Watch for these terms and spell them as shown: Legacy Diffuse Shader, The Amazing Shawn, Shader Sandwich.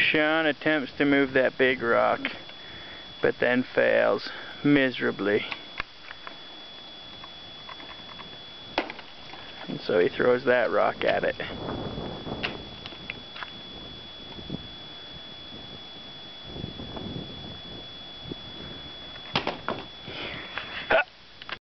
Shawn attempts to move that big rock, but then fails miserably. And so he throws that rock at it.